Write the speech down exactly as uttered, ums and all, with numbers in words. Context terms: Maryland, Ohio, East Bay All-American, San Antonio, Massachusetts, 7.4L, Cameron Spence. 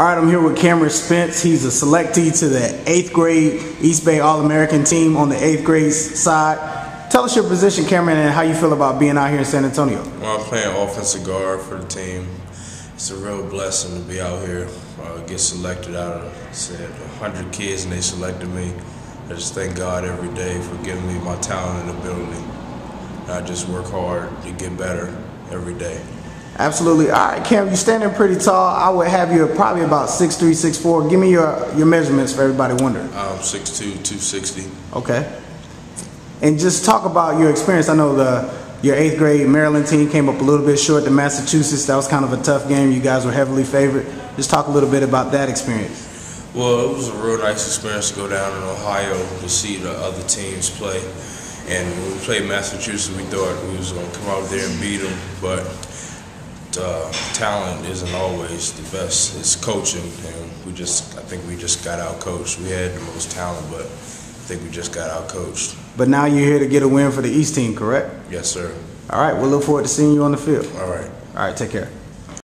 All right, I'm here with Cameron Spence. He's a selectee to the eighth grade East Bay All-American team on the eighth grade side. Tell us your position, Cameron, and how you feel about being out here in San Antonio. Well, I'm playing offensive guard for the team. It's a real blessing to be out here. Uh, get selected out of said one hundred kids, and they selected me. I just thank God every day for giving me my talent and ability. And I just work hard to get better every day. Absolutely. All right, Cam, you're standing pretty tall. I would have you probably about six three, six four. Give me your, your measurements for everybody wondering. I'm six two, two sixty. Okay. And just talk about your experience. I know the your eighth grade Maryland team came up a little bit short to Massachusetts. That was kind of a tough game. You guys were heavily favored. Just talk a little bit about that experience. Well, it was a real nice experience to go down in Ohio to see the other teams play. And when we played Massachusetts, we thought we was going to come out there and beat them, but Uh, talent isn't always the best. It's coaching, and we just I think we just got out coached. We had the most talent, but I think we just got out coached. But now you're here to get a win for the East team, correct? Yes, sir. All right, we'll look forward to seeing you on the field. All right. All right, take care.